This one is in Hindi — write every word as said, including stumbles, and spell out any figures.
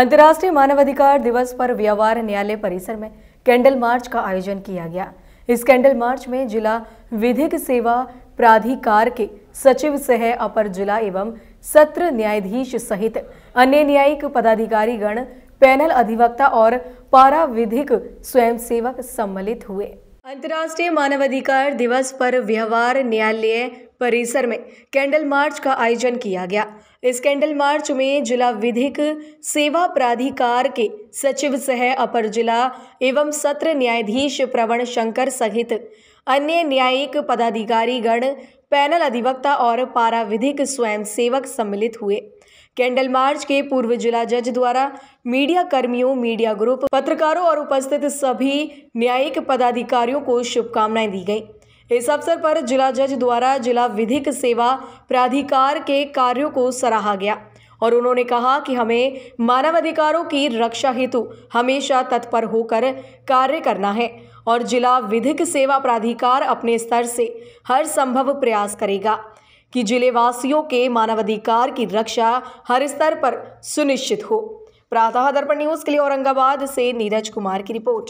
अंतर्राष्ट्रीय मानवाधिकार दिवस पर व्यवहार न्यायालय परिसर में कैंडल मार्च का आयोजन किया गया। इस कैंडल मार्च में जिला विधिक सेवा प्राधिकार के सचिव सह अपर जिला एवं सत्र न्यायाधीश सहित अन्य न्यायिक पदाधिकारी गण, पैनल अधिवक्ता और पारा विधिक स्वयंसेवक सम्मिलित हुए। अंतर्राष्ट्रीय मानवाधिकार दिवस पर व्यवहार न्यायालय परिसर में कैंडल मार्च का आयोजन किया गया। इस कैंडल मार्च में जिला विधिक सेवा प्राधिकार के सचिव सह अपर जिला एवं सत्र न्यायाधीश प्रवण शंकर सहित अन्य न्यायिक पदाधिकारी गण, पैनल अधिवक्ता और पारा विधिक स्वयंसेवक सम्मिलित हुए। कैंडल मार्च के पूर्व जिला जज द्वारा मीडिया कर्मियों, मीडिया ग्रुप, पत्रकारों और उपस्थित सभी न्यायिक पदाधिकारियों को शुभकामनाएं दी गई। इस अवसर पर जिला जज द्वारा जिला विधिक सेवा प्राधिकार के कार्यों को सराहा गया और उन्होंने कहा कि हमें मानवाधिकारों की रक्षा हेतु हमेशा तत्पर होकर कार्य करना है और जिला विधिक सेवा प्राधिकार अपने स्तर से हर संभव प्रयास करेगा कि जिले वासियों के मानवाधिकार की रक्षा हर स्तर पर सुनिश्चित हो। प्रातः दर्पण न्यूज़ के लिए औरंगाबाद से नीरज कुमार की रिपोर्ट।